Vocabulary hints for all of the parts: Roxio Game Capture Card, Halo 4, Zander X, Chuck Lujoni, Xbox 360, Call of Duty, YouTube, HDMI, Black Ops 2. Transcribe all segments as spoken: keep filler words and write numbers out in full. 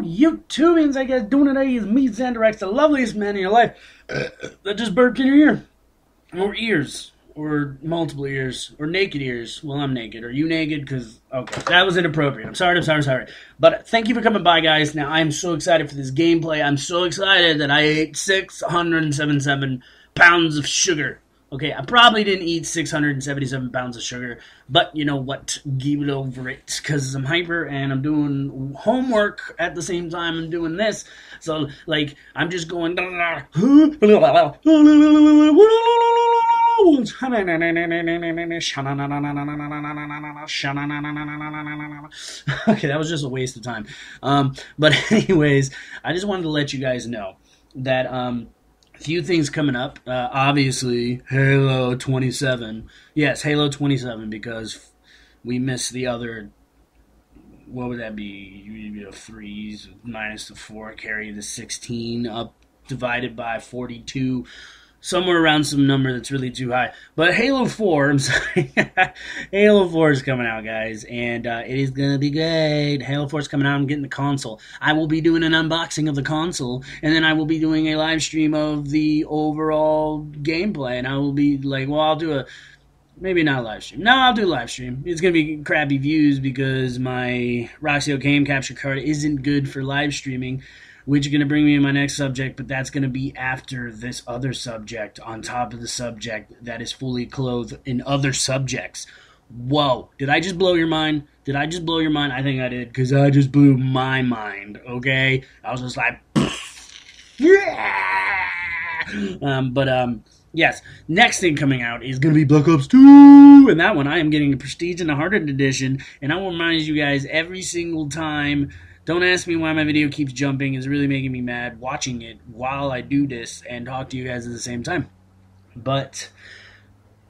Hello YouTubings, I guess doing today is me, Zander X, the loveliest man in your life. That just burped in your ear. Or ears. Or multiple ears. Or naked ears. Well, I'm naked. Are you naked? Because, okay, that was inappropriate. I'm sorry, I'm sorry, I'm sorry. But thank you for coming by, guys. Now, I'm so excited for this gameplay. I'm so excited that I ate six hundred seventy-seven pounds of sugar. Okay, I probably didn't eat six hundred seventy-seven pounds of sugar, but you know what, give it over it, because I'm hyper and I'm doing homework at the same time I'm doing this, so, like, I'm just going, okay, that was just a waste of time, um, but anyways, I just wanted to let you guys know that, um, few things coming up. Uh, obviously, Halo twenty-seven. Yes, Halo twenty-seven, because we missed the other. What would that be? You know, threes minus the four, carry the sixteen up divided by forty-two, somewhere around some number that's really too high. But Halo four, I'm sorry, Halo four is coming out, guys, and uh, it is gonna be great. Halo four is coming out. I'm getting the console. I will be doing an unboxing of the console, and then I will be doing a live stream of the overall gameplay, and I will be like, well, I'll do a, maybe not a live stream. No, I'll do a live stream. It's gonna be crappy views because my Roxio Game Capture Card isn't good for live streaming, which is going to bring me to my next subject, but that's going to be after this other subject on top of the subject that is fully clothed in other subjects. Whoa. Did I just blow your mind? Did I just blow your mind? I think I did, because I just blew my mind, okay? I was just like, um, but, um, yes, next thing coming out is going to be Black Ops two, and that one I am getting a Prestige and a Hardened Edition, and I will remind you guys every single time. Don't ask me why my video keeps jumping. It's really making me mad watching it while I do this and talk to you guys at the same time. But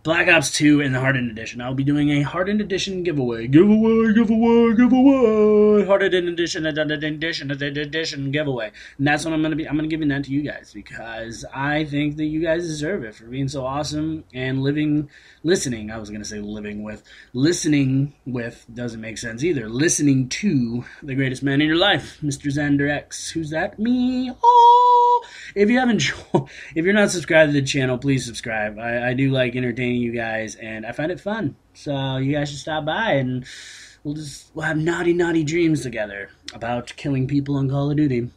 Black Ops two and the Hardened Edition. I'll be doing a Hardened Edition giveaway. Giveaway, giveaway, giveaway. Hardened Edition, edition, edition giveaway. And that's what I'm going to be. I'm going to give that to you guys because I think that you guys deserve it for being so awesome and living, listening. I was going to say living with. Listening with doesn't make sense either. Listening to the greatest man in your life, Mister Zander X. Who's that? Me. Oh. If you haven't, if you're not subscribed to the channel, please subscribe. I, I do like entertaining you guys, and I find it fun. So you guys should stop by, and we'll just we'll have naughty, naughty dreams together about killing people on Call of Duty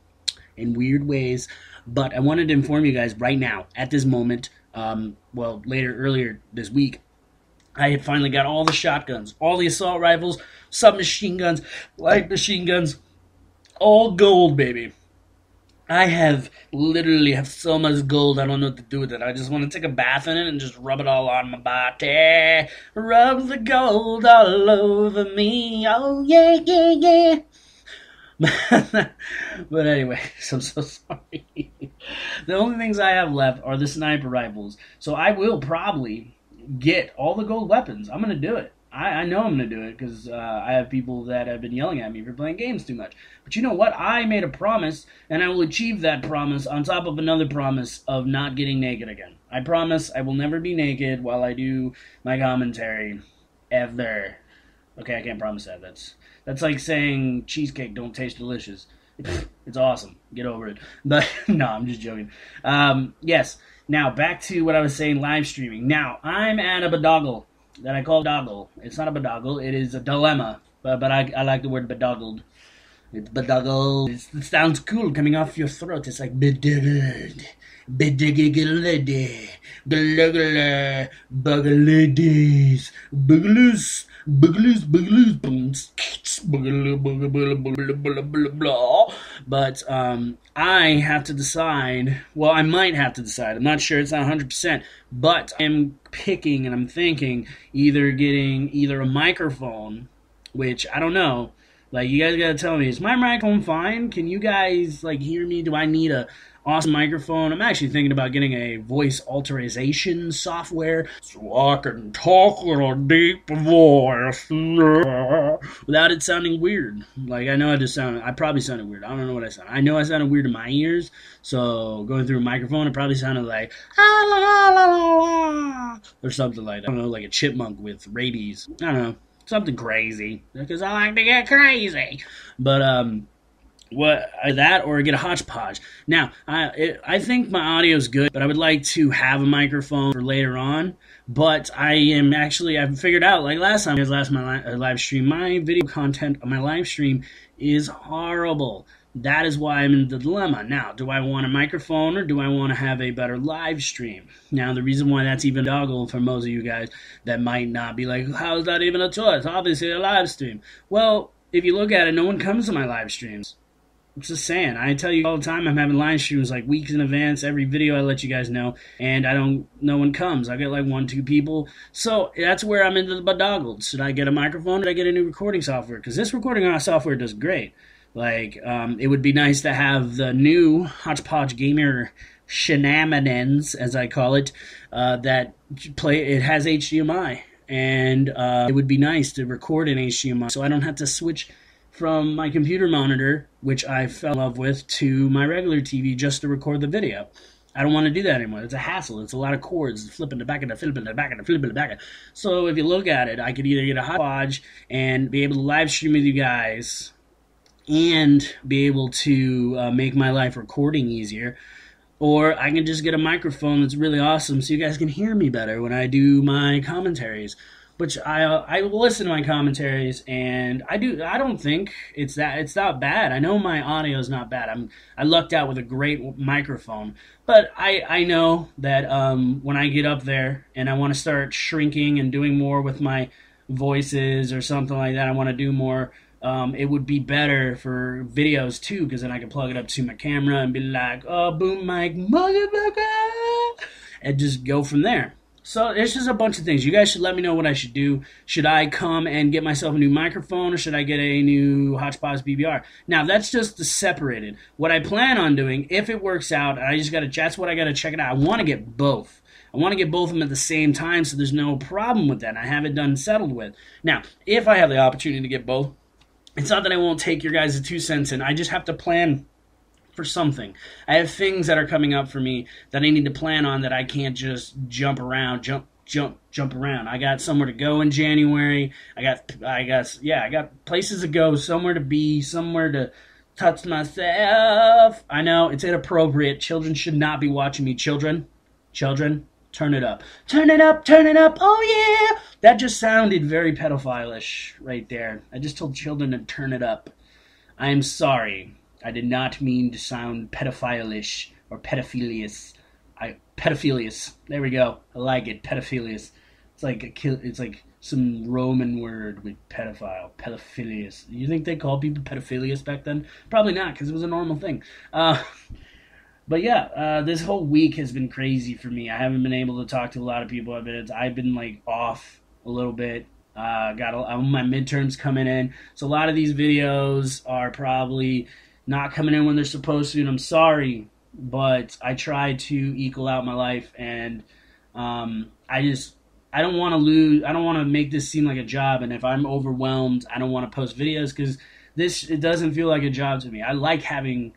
in weird ways. But I wanted to inform you guys right now, at this moment, um, well, later, earlier this week, I had finally got all the shotguns, all the assault rifles, submachine guns, light machine guns, all gold, baby. I have literally have so much gold, I don't know what to do with it. I just want to take a bath in it and just rub it all on my body. Rub the gold all over me. Oh, yeah, yeah, yeah. But anyways, I'm so sorry. The only things I have left are the sniper rifles. So I will probably get all the gold weapons. I'm going to do it. I, I know I'm going to do it because uh, I have people that have been yelling at me for playing games too much. But you know what? I made a promise, and I will achieve that promise on top of another promise of not getting naked again. I promise I will never be naked while I do my commentary ever. Okay, I can't promise that. That's that's like saying cheesecake don't taste delicious. It's, it's awesome. Get over it. But no, I'm just joking. Um, yes. Now, back to what I was saying, live streaming. Now, I'm at a bedoggle that I call bedoggle. It's not a bedoggle. It is a dilemma. But, but I, I like the word bedoggled. It's bedoggled. It's, it sounds cool coming off your throat. It's like bedoggled. Bedoggled. Bedoggled. Buggledes. Buggles. Buggles. Buggles. Booms. But um, I have to decide. Well, I might have to decide. I'm not sure. It's not one hundred percent. But I'm picking and I'm thinking either getting either a microphone, which I don't know. Like, you guys gotta tell me, is my microphone fine? Can you guys, like, hear me? Do I need a awesome microphone? I'm actually thinking about getting a voice alteration software so I can talk with a deep voice without it sounding weird. Like, I know I just sound, I probably sounded weird. I don't know what I sound. I know I sounded weird in my ears, so going through a microphone, it probably sounded like, ah, la, la, la, la, or something like that. I don't know, like a chipmunk with rabies. I don't know. Something crazy, because I like to get crazy. But um, what that or get a hodgepodge. Now, I it, I think my audio is good, but I would like to have a microphone for later on. But I am actually I've figured out, like last time, because last my li live stream, my video content on my live stream is horrible. That is why I'm in the dilemma. Now, do I want a microphone or do I want to have a better live stream? Now, the reason why that's even doggle for most of you guys that might not be like, how is that even a choice? Obviously, a live stream. Well, if you look at it, no one comes to my live streams. I'm just saying. I tell you all the time I'm having live streams like weeks in advance. Every video I let you guys know, and I don't. No one comes. I get like one, two people. So that's where I'm into the bedoggled. Should I get a microphone or should I get a new recording software? Because this recording software does great. Like, um, it would be nice to have the new Hodgepodge Gamer shenanigans, as I call it, uh, that play. It has H D M I, and uh, it would be nice to record in H D M I, so I don't have to switch from my computer monitor, which I fell in love with, to my regular T V just to record the video. I don't want to do that anymore. It's a hassle. It's a lot of cords, flipping the back and the flipping the back and the flipping the back. So if you look at it, I could either get a hodgepodge and be able to live stream with you guys, and be able to uh, make my life recording easier, or I can just get a microphone that's really awesome so you guys can hear me better when I do my commentaries, which I uh, I listen to my commentaries, and I do I don't think it's that it's not bad. I know my audio is not bad. I'm I lucked out with a great microphone, but I I know that um when I get up there and I want to start shrinking and doing more with my voices or something like that, I want to do more. Um, it would be better for videos too, because then I could plug it up to my camera and be like, oh, boom mic, motherfucker, and just go from there. So it's just a bunch of things. You guys should let me know what I should do. Should I come and get myself a new microphone, or should I get a new Hodgepodge B B R? Now, that's just the separated. What I plan on doing, if it works out, I just got to, that's what I got to check it out. I want to get both. I want to get both of them at the same time, so there's no problem with that. And I have it done settled with. Now, if I have the opportunity to get both, it's not that I won't take your guys' two cents in. I just have to plan for something. I have things that are coming up for me that I need to plan on, that I can't just jump around, jump, jump, jump around. I got somewhere to go in January. I got, I got, yeah, I got places to go, somewhere to be, somewhere to touch myself. I know it's inappropriate. Children should not be watching me. Children, children, turn it up. Turn it up, turn it up, oh yeah! That just sounded very pedophile-ish right there. I just told children to turn it up. I am sorry. I did not mean to sound pedophile-ish or pedophilious. I pedophilious. There we go. I like it. Pedophilious. It's like a kill, it's like some Roman word with pedophile. Pedophilious. You think they called people pedophilious back then? Probably not, because it was a normal thing. Uh But yeah, uh, this whole week has been crazy for me. I haven't been able to talk to a lot of people. I've been, I've been like off a little bit. Uh, got a, my midterms coming in, so a lot of these videos are probably not coming in when they're supposed to, and I'm sorry. But I try to equal out my life, and um, I just I don't want to lose. I don't want to make this seem like a job. And if I'm overwhelmed, I don't want to post videos, because this it doesn't feel like a job to me. I like having.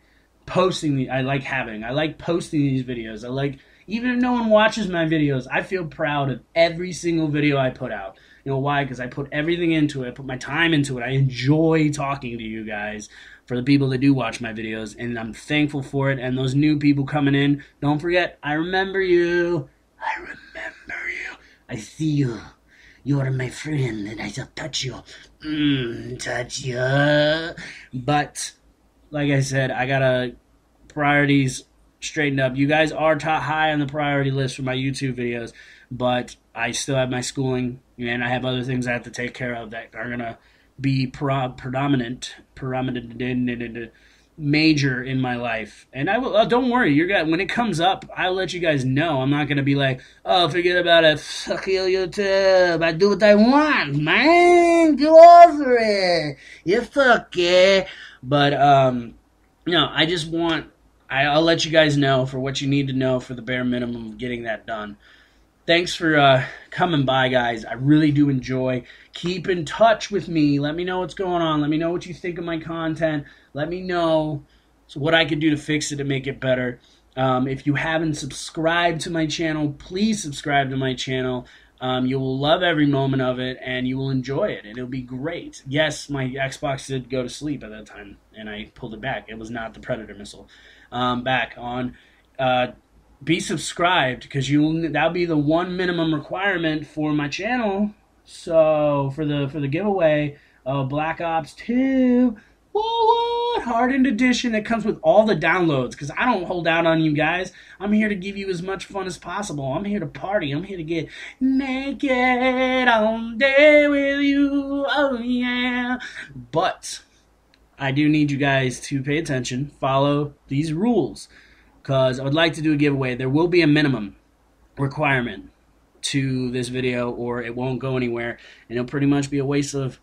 Posting the I like having I like posting these videos. I like, even if no one watches my videos, I feel proud of every single video I put out. You know why? Because I put everything into it. I put my time into it. I enjoy talking to you guys, for the people that do watch my videos, and I'm thankful for it. And those new people coming in, don't forget, I remember you. I remember you. I see you. You are my friend, and I shall touch you. Mm, touch you. But like I said, I got to priorities straightened up. You guys are top high on the priority list for my YouTube videos, but I still have my schooling, and I have other things I have to take care of that are going to be pro predominant, predominant, major in my life. And I will. Oh, don't worry, you're gonna, when it comes up, I'll let you guys know. I'm not going to be like, oh, forget about it. Fuck you, YouTube. I do what I want, man. Get over it. You fuck it. But, um, no, I just want, I, I'll let you guys know for what you need to know for the bare minimum of getting that done. Thanks for uh, coming by, guys. I really do enjoy. Keep in touch with me. Let me know what's going on. Let me know what you think of my content. Let me know what I can do to fix it and make it better. Um, if you haven't subscribed to my channel, please subscribe to my channel. Um, you will love every moment of it, and you will enjoy it, and it'll be great. Yes, my Xbox did go to sleep at that time, and I pulled it back. It was not the Predator missile. Um, back on, uh, be subscribed, because you that'll be the one minimum requirement for my channel. So for the for the giveaway of Black Ops two, woo-woo, Hardened Edition that comes with all the downloads, because I don't hold out on you guys. I'm here to give you as much fun as possible. I'm here to party. I'm here to get naked all day with you. Oh, yeah. But I do need you guys to pay attention, follow these rules, because I would like to do a giveaway. There will be a minimum requirement to this video, or it won't go anywhere, and it'll pretty much be a waste of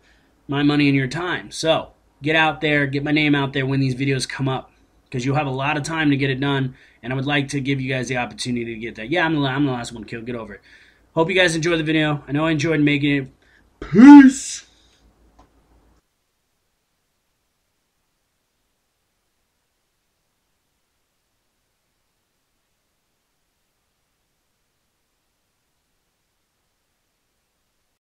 my money and your time. So get out there, get my name out there when these videos come up, because you'll have a lot of time to get it done, and I would like to give you guys the opportunity to get that. Yeah, I'm the, I'm the last one killed. Get over it. Hope you guys enjoy the video. I know I enjoyed making it. Peace!